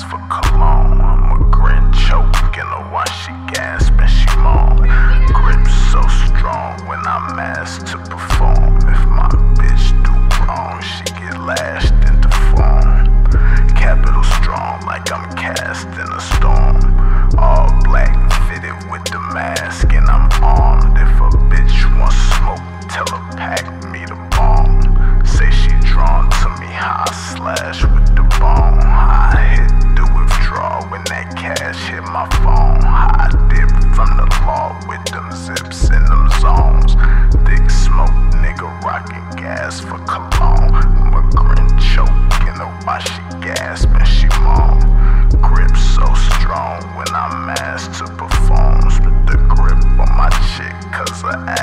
ass for cologne. I'm a grin choking her while she gasping, she moan. Grip so strong when I'm asked to perform. If my bitch do wrong, she get lashed into form. Capital strong like I'm cast in a storm. All black fitted with the mask and I'm armed. If a bitch wants smoke, tell her pack me the bomb. Say she drawn to me, how I slash with the bone. How I hit the withdrawal when that cash hit my phone. How I dip from the law with them zips in them zones. Thick smoke, nigga rocking gas for cologne. Migrant choking her while she gasping, she moan. Grip so strong when I'm asked to perform. Split the grip on my chick cause her ass